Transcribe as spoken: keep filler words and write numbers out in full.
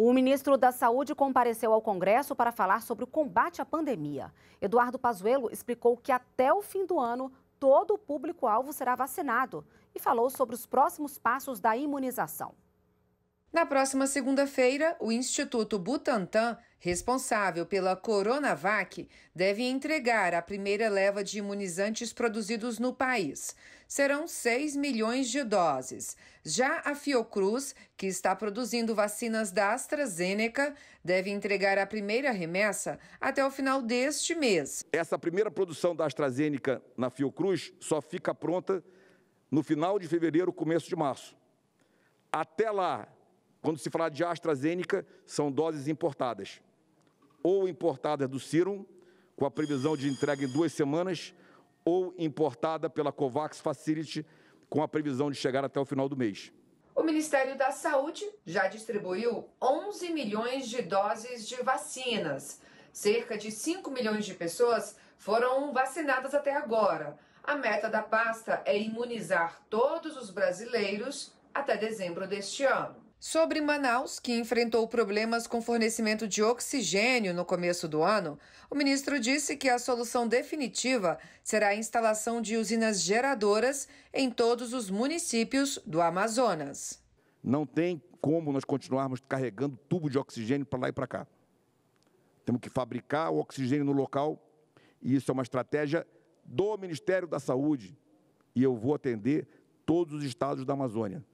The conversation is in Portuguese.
O ministro da Saúde compareceu ao Congresso para falar sobre o combate à pandemia. Eduardo Pazuello explicou que até o fim do ano, todo o público-alvo será vacinado e falou sobre os próximos passos da imunização. Na próxima segunda-feira, o Instituto Butantan, responsável pela Coronavac, deve entregar a primeira leva de imunizantes produzidos no país. Serão seis milhões de doses. Já a Fiocruz, que está produzindo vacinas da AstraZeneca, deve entregar a primeira remessa até o final deste mês. Essa primeira produção da AstraZeneca na Fiocruz só fica pronta no final de fevereiro, começo de março. Até lá, quando se falar de AstraZeneca, são doses importadas, ou importadas do Serum, com a previsão de entrega em duas semanas, ou importada pela Covax Facility, com a previsão de chegar até o final do mês. O Ministério da Saúde já distribuiu onze milhões de doses de vacinas. Cerca de cinco milhões de pessoas foram vacinadas até agora. A meta da pasta é imunizar todos os brasileiros até dezembro deste ano. Sobre Manaus, que enfrentou problemas com fornecimento de oxigênio no começo do ano, o ministro disse que a solução definitiva será a instalação de usinas geradoras em todos os municípios do Amazonas. Não tem como nós continuarmos carregando tubo de oxigênio para lá e para cá. Temos que fabricar o oxigênio no local, e isso é uma estratégia do Ministério da Saúde, e eu vou atender todos os estados da Amazônia.